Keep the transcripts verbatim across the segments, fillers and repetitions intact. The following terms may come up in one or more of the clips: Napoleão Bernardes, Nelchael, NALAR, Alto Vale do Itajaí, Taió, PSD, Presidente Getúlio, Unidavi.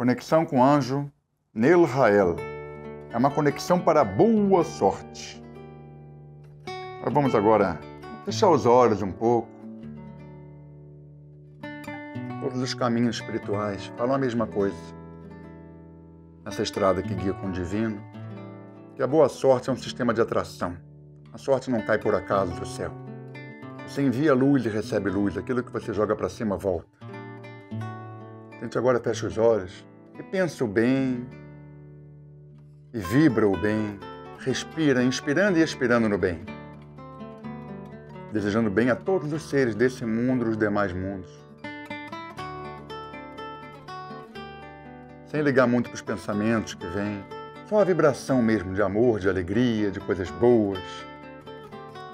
Conexão com o anjo Nelchael. É uma conexão para boa sorte. Nós vamos agora fechar os olhos um pouco. Todos os caminhos espirituais falam a mesma coisa. Nessa estrada que guia com o divino, que a boa sorte é um sistema de atração. A sorte não cai por acaso do céu. Você envia luz e recebe luz. Aquilo que você joga para cima volta. A gente agora fecha os olhos e pensa o bem, e vibra o bem, respira, inspirando e expirando no bem. Desejando bem a todos os seres desse mundo e os demais mundos. Sem ligar muito para os pensamentos que vêm, só a vibração mesmo de amor, de alegria, de coisas boas.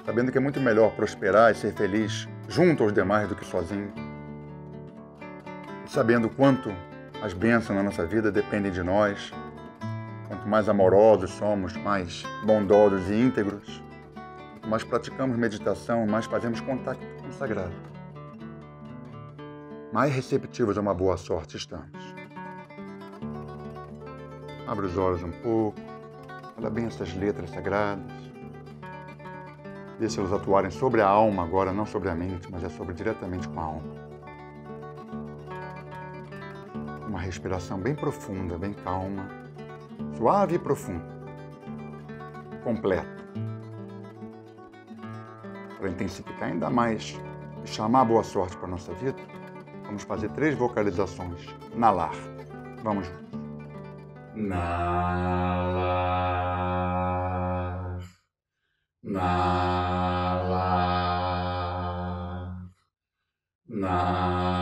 Sabendo que é muito melhor prosperar e ser feliz junto aos demais do que sozinho. Sabendo quanto as bênçãos na nossa vida dependem de nós. Quanto mais amorosos somos, mais bondosos e íntegros, mais praticamos meditação, mais fazemos contato com o sagrado, mais receptivos a uma boa sorte estamos. Abre os olhos um pouco, olha bem essas letras sagradas. Deixa-los atuarem sobre a alma agora, não sobre a mente, mas é sobre diretamente com a alma. Uma respiração bem profunda, bem calma. Suave e profundo, completo, para intensificar ainda mais e chamar a boa sorte para a nossa vida, vamos fazer três vocalizações, NALAR, vamos juntos. NALAR, NALAR, NALAR.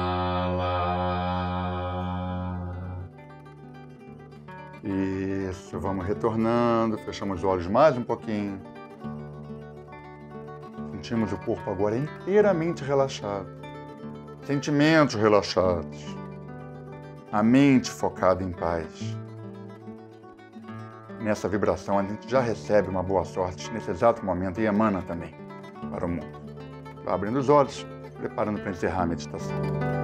Isso, vamos retornando, fechamos os olhos mais um pouquinho. Sentimos o corpo agora inteiramente relaxado. Sentimentos relaxados. A mente focada em paz. Nessa vibração a gente já recebe uma boa sorte nesse exato momento e emana também para o mundo. Vai abrindo os olhos, preparando para encerrar a meditação.